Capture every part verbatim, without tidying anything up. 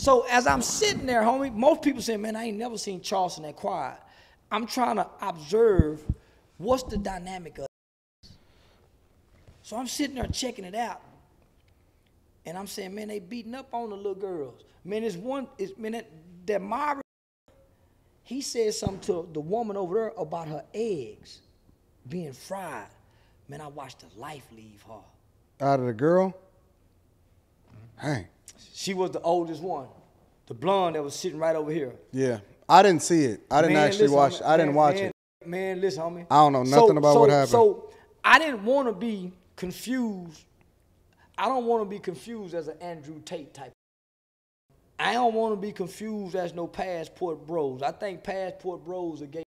So as I'm sitting there, homie, most people say, man, I ain't never seen Charleston that quiet. I'm trying to observe what's the dynamic of this. So I'm sitting there checking it out. And I'm saying, man, they beating up on the little girls. Man, it's one, it's, man, that, that Myra, he said something to the woman over there about her eggs being fried. Man, I watched the life leave her. Out of the girl? Hey. She was the oldest one, the blonde that was sitting right over here. Yeah, I didn't see it. I didn't man, actually listen, watch. Homie. I didn't man, watch man, it. Man, listen, homie. I don't know nothing so, about so, what happened. So I didn't want to be confused. I don't want to be confused as an Andrew Tate type. I don't want to be confused as no Passport Bros. I think Passport Bros are gay.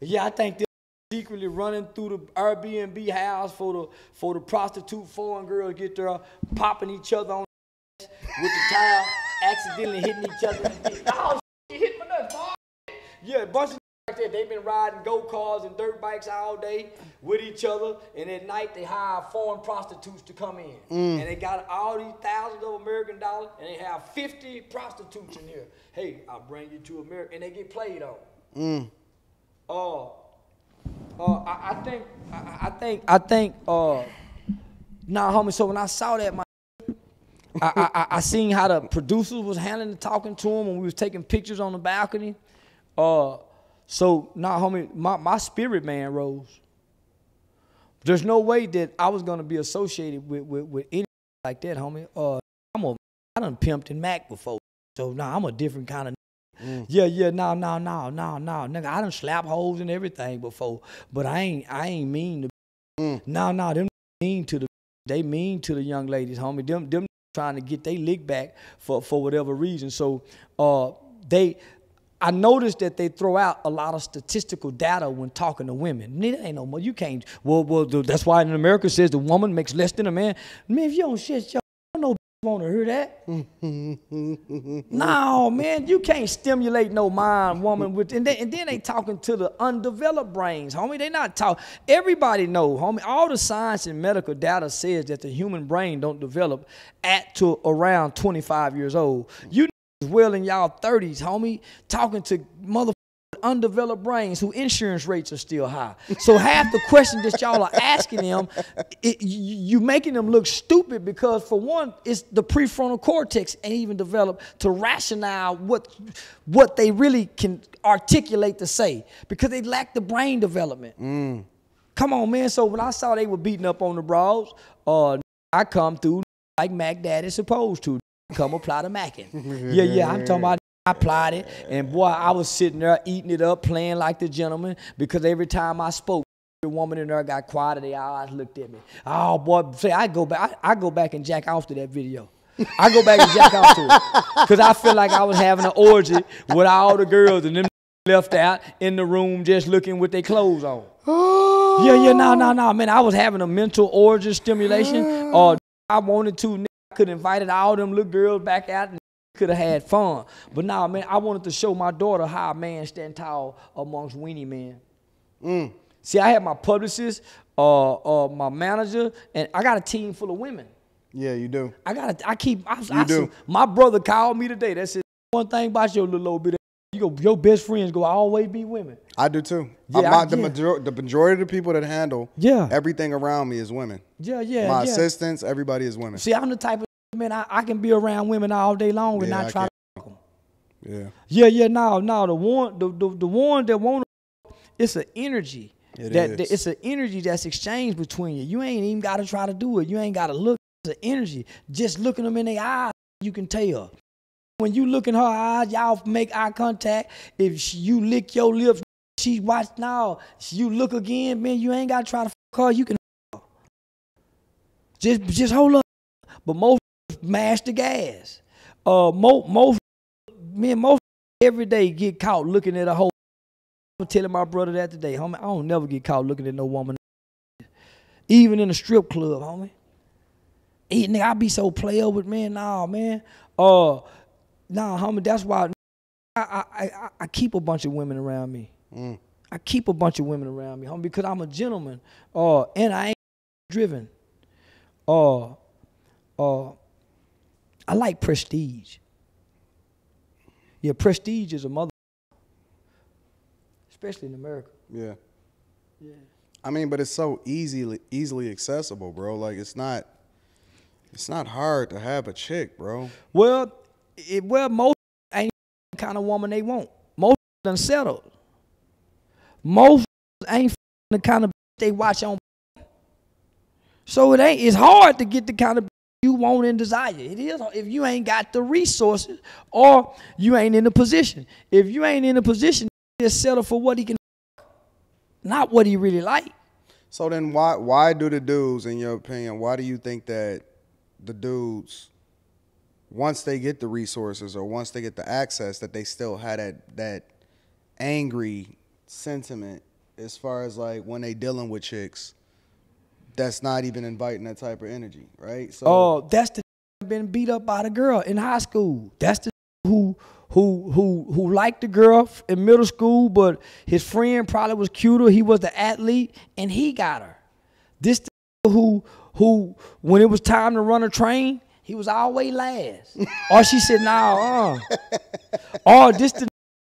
Yeah, I think they're secretly running through the Airbnb house for the for the prostitute foreign girls get there, popping each other on. With the towel, accidentally hitting each other. Oh, shit, hit my nuts, boy. Yeah, a bunch of like that. They've been riding go-karts and dirt bikes all day with each other, and at night they hire foreign prostitutes to come in. Mm. And they got all these thousands of American dollars, and they have fifty prostitutes in here. Hey, I'll bring you to America, and they get played on. Mm. Uh, uh, I, I think, I, I think, I think, uh, nah, homie, so when I saw that, my I, I, I seen how the producers was handling and talking to him when we was taking pictures on the balcony. Uh, so, nah, homie, my, my spirit man rose. There's no way that I was going to be associated with, with, with anything like that, homie. Uh, I'm a, I done pimped and Mac before, so nah, I'm a different kind of mm. Yeah, yeah, nah, nah, nah, nah, nah, nigga. I done slap holes and everything before, but I ain't, I ain't mean to mm. Nah, nah, them mean to the, they mean to the young ladies, homie. Them, them trying to get their lick back for, for whatever reason. So uh, they, I noticed that they throw out a lot of statistical data when talking to women. It ain't no more. You can't. Well, well, that's why in America it says the woman makes less than a man. Man, if you don't shit, y'all don't know want to hear that. No, man, you can't stimulate no mind, woman. With and, they, and then they talking to the undeveloped brains, homie. They not talk. Everybody know, homie. All the science and medical data says that the human brain don't develop at to around twenty-five years old. You well in y'all thirties, homie, talking to motherfuckers with undeveloped brains who insurance rates are still high. So half the questions that y'all are asking them, it, you making them look stupid because for one, it's the prefrontal cortex ain't even developed to rationalize what what they really can articulate to say because they lack the brain development. Mm. Come on, man. So when I saw they were beating up on the bros, uh, I come through like Mac Daddy's supposed to. Come apply to Mackin. Yeah, yeah, I'm talking about I applied it, and boy, I was sitting there eating it up, playing like the gentleman, because every time I spoke, the woman in there got quieter, they always looked at me. Oh, boy, say, I go back, I, I go back and jack off to that video. I go back and jack off to it, because I feel like I was having an orgy with all the girls, and them left out in the room just looking with their clothes on. Yeah, yeah, no, no, no, man, I was having a mental orgy stimulation, or uh, I wanted to. Could have invited all them little girls back out and could have had fun. But nah, man, I wanted to show my daughter how a man stand tall amongst weenie men. Mm. See, I had my publicist, uh, uh, my manager, and I got a team full of women. Yeah, you do. I got. I keep. I, you I, do. My brother called me today. That's it. One thing about your little old bit. You go. Your best friends go always be women. I do too. Yeah, I, my, I, the, yeah. major, the majority of the people that handle yeah. everything around me is women. Yeah, yeah. My yeah. assistants, everybody is women. See, I'm the type of man, I, I can be around women all day long and yeah, not I try to fuck them. Yeah. Yeah, yeah, no, no. The one, the, the, the one that want to, it's an energy. It that, is. That, it's an energy that's exchanged between you. You ain't even got to try to do it. You ain't got to look. It's an energy. Just looking them in their eyes, you can tell. When you look in her eyes, y'all make eye contact. If she, you lick your lips, she watch now. You look again, man, you ain't got to try to fuck her. You can fuck her. Just, just hold up. But most mash the gas. Uh, most, most, man, most every day get caught looking at a whole. I was telling my brother that today, homie, I don't never get caught looking at no woman. Even in a strip club, homie. Hey, nigga, I be so play over with, man, nah, man. Uh, nah, homie, that's why I, I, I, I keep a bunch of women around me. Mm. I keep a bunch of women around me, homie, because I'm a gentleman. Uh, and I ain't driven. Uh, uh, I like prestige. Yeah, prestige is a mother, especially in America. Yeah. Yeah. I mean, but it's so easily easily accessible, bro. Like it's not it's not hard to have a chick, bro. Well, it, well, most ain't the kind of woman they want. Most done settled. Most ain't the kind of they watch on. So it ain't. It's hard to get the kind of you want and desire. It is if you ain't got the resources or you ain't in a position. If you ain't in a position, just settle for what he can, not what he really like. So then, why why do the dudes, in your opinion, why do you think that the dudes, once they get the resources or once they get the access, that they still had that that angry sentiment as far as like when they dealing with chicks that's not even inviting that type of energy, right? So oh, that's the been beat up by the girl in high school. That's the who who who who liked the girl in middle school, but his friend probably was cuter. He was the athlete, and he got her. This the who who when it was time to run a train, he was always last. Or she said, "Nah, uh." Or this the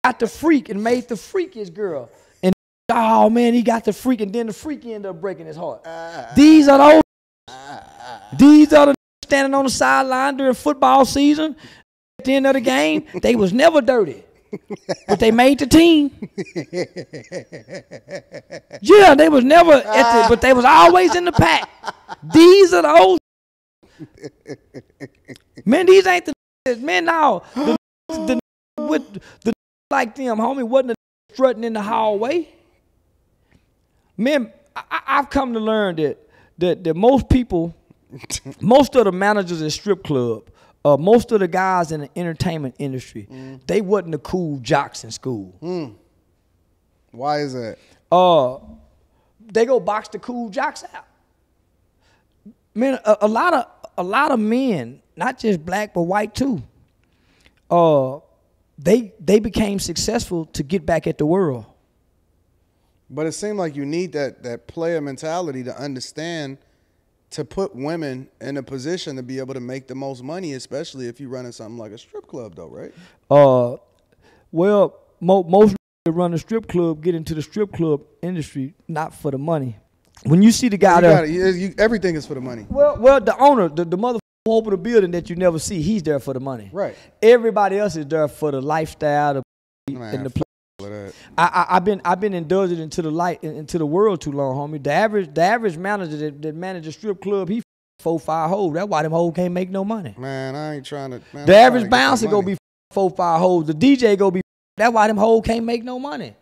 got the freak and made the freakiest girl. And oh man, he got the freak, and then the freak ended up breaking his heart. Uh, these are the uh, these are the standing on the sideline during football season. At the end of the game, they was never dirty, but they made the team. Yeah, they was never at the, but they was always in the pack. These are the old man. These ain't the man now. The, the with the like them, homie, wasn't a strutting in the hallway. Man, I, I've come to learn that that that most people, most of the managers at strip club. Uh, most of the guys in the entertainment industry, mm. they wasn't the cool jocks in school. Mm. Why is that? Uh, they go box the cool jocks out. Man, a, a lot of a lot of men, not just black but white too. Uh, they they became successful to get back at the world. But it seemed like you need that that player mentality to understand. To put women in a position to be able to make the most money, especially if you're running something like a strip club, though, right? Uh, well, mo most that run a strip club get into the strip club industry not for the money. When you see the guy, you there, gotta, you, you, everything is for the money. Well, well, the owner, the the motherfucker who opened the building that you never see, he's there for the money. Right. Everybody else is there for the lifestyle, the Man, and the place. I, I, I've been I've been indulged into the light into the world too long, homie. The average the average manager that, that manages strip club, he four five hoes. That's why them hoes can't make no money. Man, I ain't trying to. Man, the I'm average bouncer go be four five hoes. The D J go be. That's why them hoes can't make no money.